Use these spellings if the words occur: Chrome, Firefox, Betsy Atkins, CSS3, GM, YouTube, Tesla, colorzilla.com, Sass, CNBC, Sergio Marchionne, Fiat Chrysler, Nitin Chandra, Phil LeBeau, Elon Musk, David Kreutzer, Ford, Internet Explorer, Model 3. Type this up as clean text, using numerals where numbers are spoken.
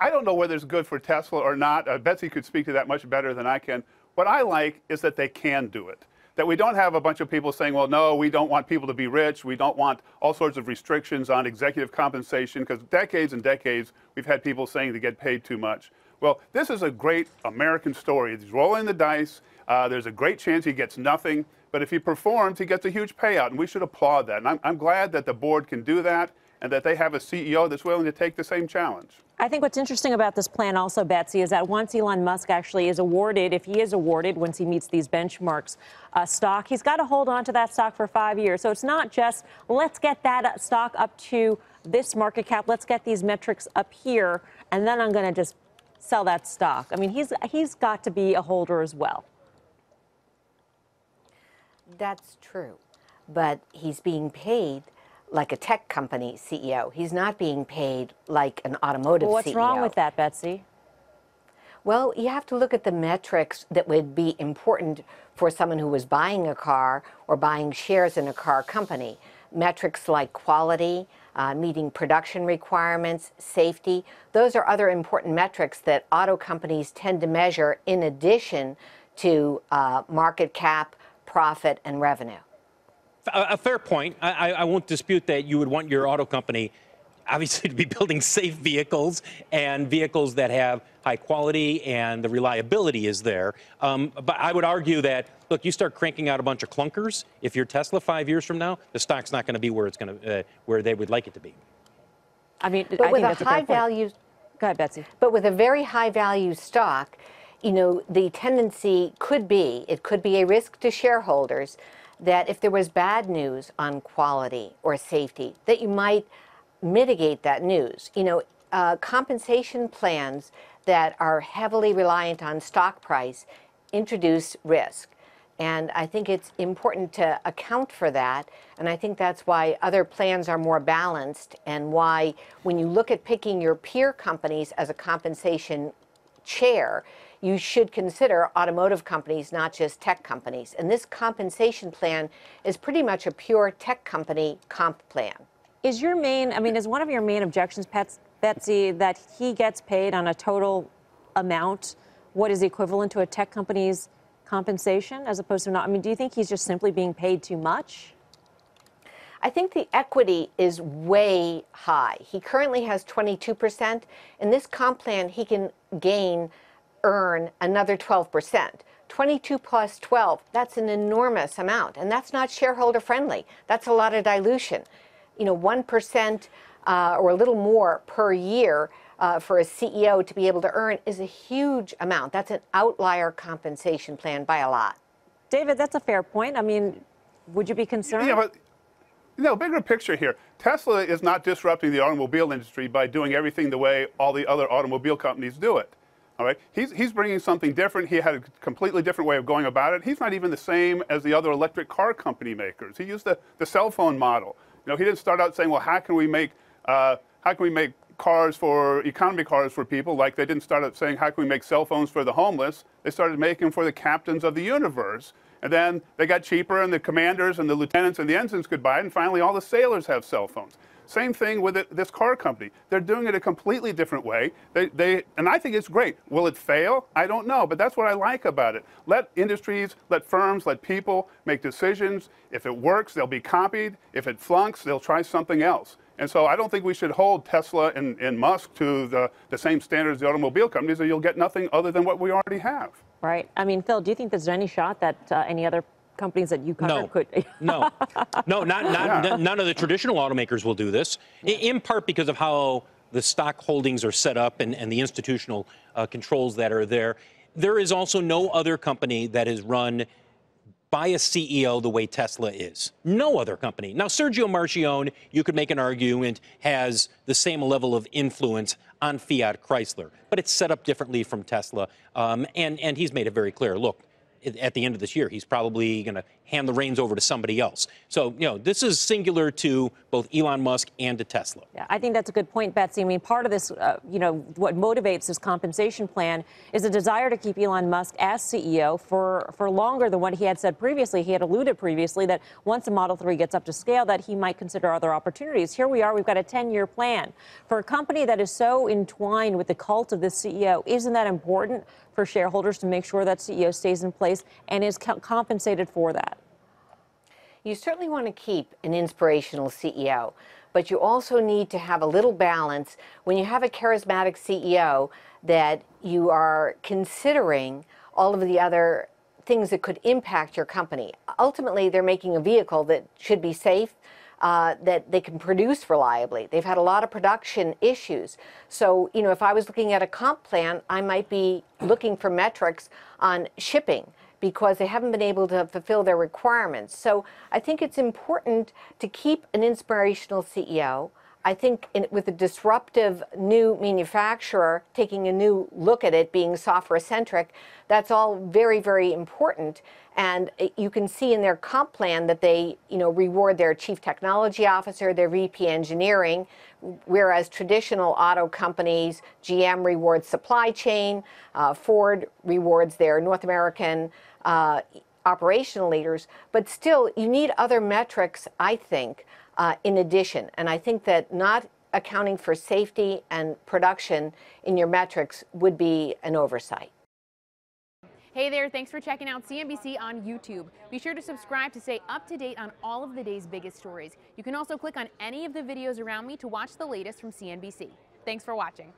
I don't know whether it's good for Tesla or not. Betsy could speak to that much better than I can. What I like is that they can do it, that we don't have a bunch of people saying, well, no, we don't want people to be rich. We don't want all sorts of restrictions on executive compensation, because decades and decades we've had people saying they get paid too much. Well, this is a great American story. He's rolling the dice. There's a great chance he gets nothing. But if he performs, he gets a huge payout, and we should applaud that. And I'm glad that the board can do that, and that they have a CEO that's willing to take the same challenge. I think what's interesting about this plan also, Betsy, is that once Elon Musk actually is awarded, if he is awarded, once he meets these benchmarks stock, he's got to hold on to that stock for 5 years. So it's not just, let's get that stock up to this market cap, let's get these metrics up here, and then I'm going to just sell that stock. I mean, he's got to be a holder as well. That's true, but he's being paid like a tech company CEO. He's not being paid like an automotive CEO. What's wrong with that, Betsy? Well, you have to look at the metrics that would be important for someone who was buying a car or buying shares in a car company. Metrics like quality, meeting production requirements, safety. Those are other important metrics that auto companies tend to measure in addition to market cap, profit, and revenue. A fair point. I won't dispute that you would want your auto company, obviously, to be building safe vehicles and vehicles that have high quality and the reliability is there. But I would argue that, look, you start cranking out a bunch of clunkers. If you're Tesla 5 years from now, the stock's not going to be where it's going to where they would like it to be. I mean, but I with think a high value, go ahead, Betsy. But with a very high value stock, you know, the tendency could be a risk to shareholders that if there was bad news on quality or safety, that you might mitigate that news. You know, compensation plans that are heavily reliant on stock price introduce risk. And I think it's important to account for that. And I think that's why other plans are more balanced, and why when you look at picking your peer companies as a compensation chair, you should consider automotive companies, not just tech companies. And this compensation plan is pretty much a pure tech company comp plan. Is your main, I mean, is one of your main objections, Betsy, that he gets paid on a total amount, what is equivalent to a tech company's compensation, as opposed to not? I mean, do you think he's just simply being paid too much? I think the equity is way high. He currently has 22%. In this comp plan, he can earn another 12%. 22 plus 12, that's an enormous amount, and that's not shareholder friendly. That's a lot of dilution. You know, 1% or a little more per year for a CEO to be able to earn is a huge amount. That's an outlier compensation plan by a lot. David, that's a fair point. I mean, would you be concerned? Yeah, but no, bigger picture here. Tesla is not disrupting the automobile industry by doing everything the way all the other automobile companies do it. All right. He's bringing something different. He had a completely different way of going about it. He's not even the same as the other electric car company makers. He used the cell phone model. You know, he didn't start out saying, well, how can we make cars for economy cars for people? Like, they didn't start out saying, how can we make cell phones for the homeless? They started making them for the captains of the universe. And then they got cheaper, and the commanders and the lieutenants and the ensigns could buy it. And finally, all the sailors have cell phones. Same thing with this car company. They're doing it a completely different way. And I think it's great. Will it fail? I don't know, but that's what I like about it. Let industries, let firms, let people make decisions. If it works, they'll be copied. If it flunks, they'll try something else. And so I don't think we should hold Tesla and Musk to the same standards as the automobile companies, or you'll get nothing other than what we already have. Right. I mean, Phil, do you think there's any shot that any other companies that you cover could? None of the traditional automakers will do this, in part because of how the stock holdings are set up and the institutional controls that are there. There is also no other company that is run by a CEO the way Tesla is. No other company. Now, Sergio Marchionne, you could make an argument, has the same level of influence on Fiat Chrysler, but it's set up differently from Tesla. And he's made it very clear, look, at the end of this year, he's probably going to hand the reins over to somebody else. So, you know, this is singular to both Elon Musk and to Tesla. Yeah, I think that's a good point, Betsy. I mean, part of this, you know, what motivates this compensation plan is a desire to keep Elon Musk as CEO for longer than what he had said previously. He had alluded previously that once the Model 3 gets up to scale, that he might consider other opportunities. Here we are. We've got a 10-year plan. For a company that is so entwined with the cult of the CEO, isn't that important for shareholders to make sure that CEO stays in place and is compensated for that? You certainly want to keep an inspirational CEO, but you also need to have a little balance when you have a charismatic CEO that you are considering all of the other things that could impact your company. Ultimately, they're making a vehicle that should be safe, that they can produce reliably. They've had a lot of production issues. So, you know, if I was looking at a comp plan, I might be looking for metrics on shipping because they haven't been able to fulfill their requirements. So I think it's important to keep an inspirational CEO. I think with a disruptive new manufacturer taking a new look at it, being software-centric, that's all very, very important. And you can see in their comp plan that they, you know, reward their chief technology officer, their VP engineering, whereas traditional auto companies, GM rewards supply chain, Ford rewards their North American operational leaders. But still, you need other metrics, I think, in addition. And I think that not accounting for safety and production in your metrics would be an oversight. Hey there, thanks for checking out CNBC on YouTube. Be sure to subscribe to stay up to date on all of the day's biggest stories. You can also click on any of the videos around me to watch the latest from CNBC. Thanks for watching.